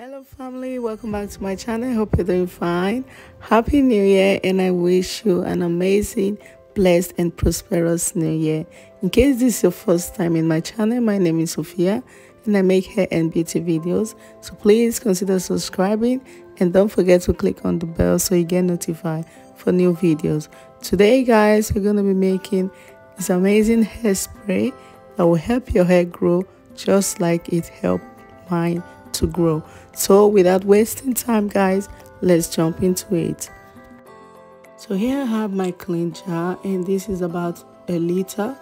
Hello family, welcome back to my channel. I hope you're doing fine. Happy New Year, and I wish you an amazing, blessed and prosperous New Year. In case this is your first time in my channel, my name is Sophia and I make hair and beauty videos, so please consider subscribing and don't forget to click on the bell so you get notified for new videos. Today guys, we're going to be making this amazing hairspray that will help your hair grow just like it helped mine to grow. So without wasting time guys, let's jump into it. So here I have my clean jar, and this is about a liter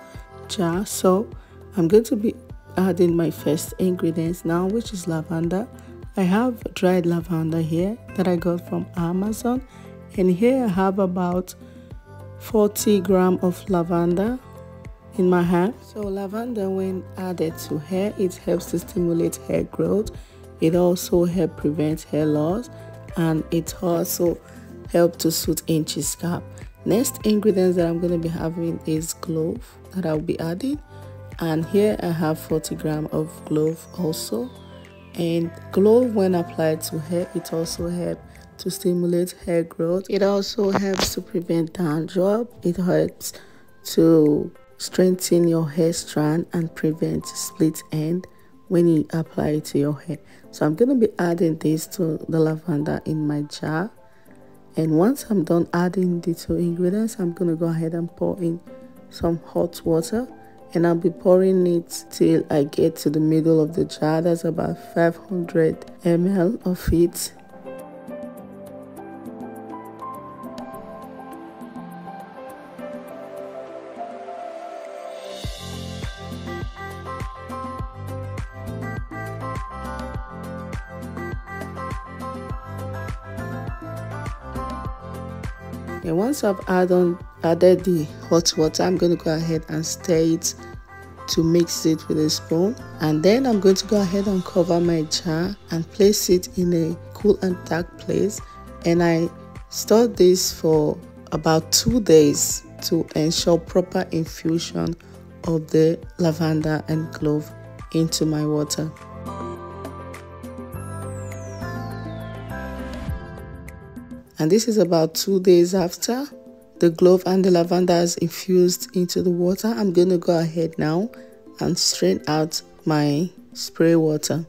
jar, so I'm going to be adding my first ingredients now, which is lavender. I have dried lavender here that I got from Amazon, and here I have about 40 grams of lavender in my hand. So lavender, when added to hair, it helps to stimulate hair growth. It also helps prevent hair loss, and it also helps to soothe itchy scalp. Next ingredients that I'm going to be having is clove that I'll be adding, and here I have 40 grams of clove also. And clove, when applied to hair, it also helps to stimulate hair growth. It also helps to prevent dandruff. It helps to strengthen your hair strand and prevent split end when you apply it to your hair. So I'm going to be adding this to the lavender in my jar, and once I'm done adding the two ingredients, I'm going to go ahead and pour in some hot water, and I'll be pouring it till I get to the middle of the jar. That's about 500 ml of it. And once I've added the hot water, I'm going to go ahead and stir it to mix it with a spoon. And then I'm going to go ahead and cover my jar and place it in a cool and dark place. And I stored this for about 2 days to ensure proper infusion of the lavender and clove into my water. And this is about 2 days after the clove and the lavender is infused into the water. I'm going to go ahead now and strain out my spray water.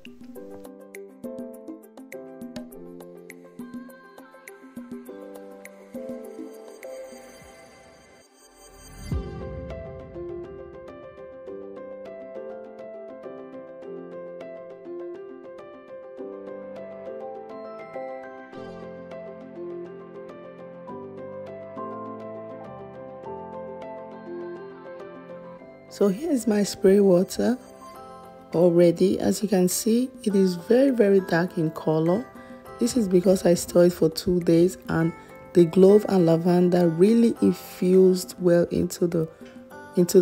So here's my spray water already. As you can see, it is very dark in color. This is because I stored it for 2 days, and the clove and lavender really infused well into the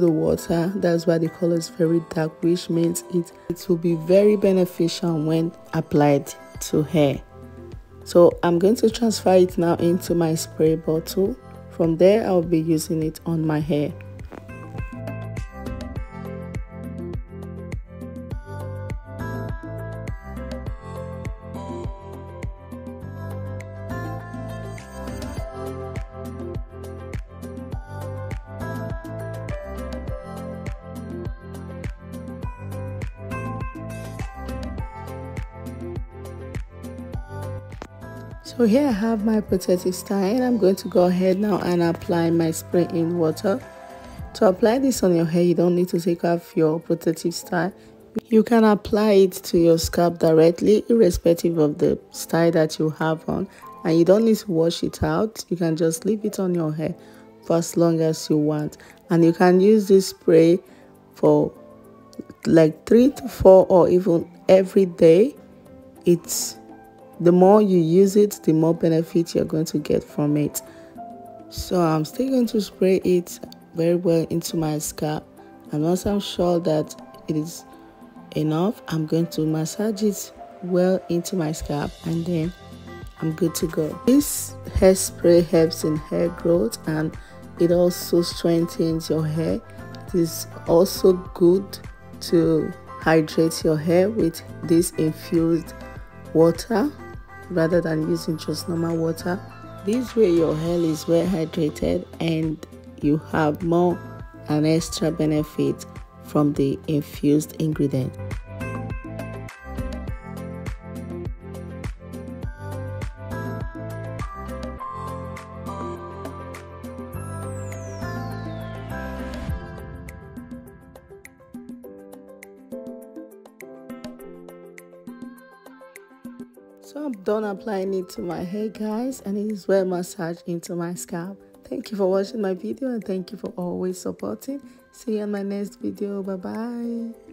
water. That's why the color is very dark, which means it will be very beneficial when applied to hair. So I'm going to transfer it now into my spray bottle. From there, I'll be using it on my hair. So here I have my protective style, and I'm going to go ahead now and apply my spray in water. To apply this on your hair, you don't need to take off your protective style. You can apply it to your scalp directly, irrespective of the style that you have on, and you don't need to wash it out. You can just leave it on your hair for as long as you want, and you can use this spray for like 3 to 4 or even every day. The more you use it, the more benefit you're going to get from it. So I'm still going to spray it very well into my scalp, and once I'm sure that it is enough, I'm going to massage it well into my scalp, and then I'm good to go. This hairspray helps in hair growth, and it also strengthens your hair. It is also good to hydrate your hair with this infused water rather than using just normal water. This way your hair is well hydrated and you have more and extra benefit from the infused ingredient. So I'm done applying it to my hair, guys, and it is well massaged into my scalp. Thank you for watching my video and thank you for always supporting. See you in my next video. Bye bye.